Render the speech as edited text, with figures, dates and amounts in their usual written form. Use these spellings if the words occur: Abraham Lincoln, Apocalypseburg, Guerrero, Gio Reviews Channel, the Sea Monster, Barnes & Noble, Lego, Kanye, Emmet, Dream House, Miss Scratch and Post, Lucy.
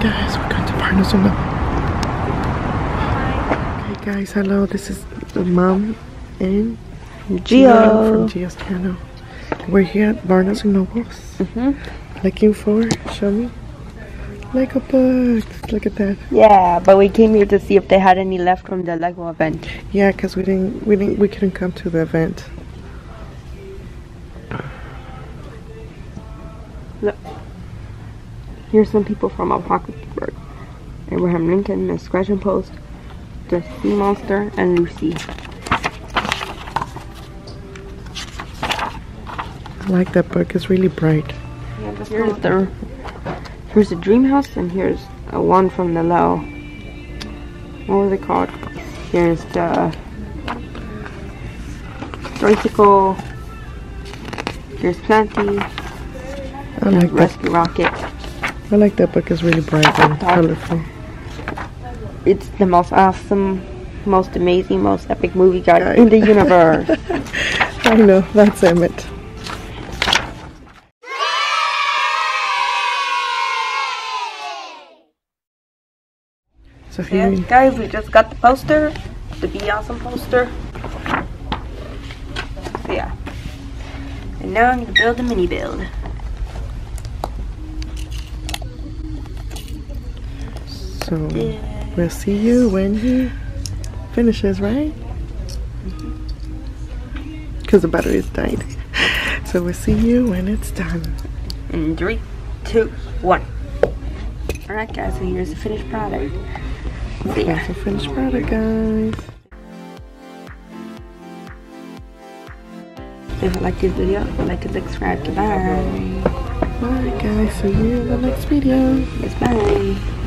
guys, we're going to partners on the... Okay guys, hello, this is the mom and Gio from Gio's channel. We're here at Barnes and Nobles looking for, show me, Lego books. Look at that. Yeah, but we came here to see if they had any left from the Lego event. Yeah, because we couldn't come to the event. Look, here's some people from Apocalypseburg: Abraham Lincoln, Miss Scratch and Post, the Sea Monster, and Lucy. I like that book; it's really bright. Yeah, that's here's a Dream House, and here's a one from the Lego. What was it called? Here's the tricycle. Here's Planty. I like Rescue Rocket. I like that book. It's really bright and colorful. It's the most awesome, most amazing, most epic movie guide in the universe. I know. That's Emmett. So here, guys, we just got the poster, the Be Awesome poster. So yeah, and now I'm gonna build a mini build. So we'll see you when he finishes, right? Because the battery's dying. So we'll see you when it's done. In 3, 2, 1. Alright guys, so here's the finished product. Here's the finished product, guys. If you like this video, like it, subscribe. Goodbye. Bye guys, see you in the next video. Bye.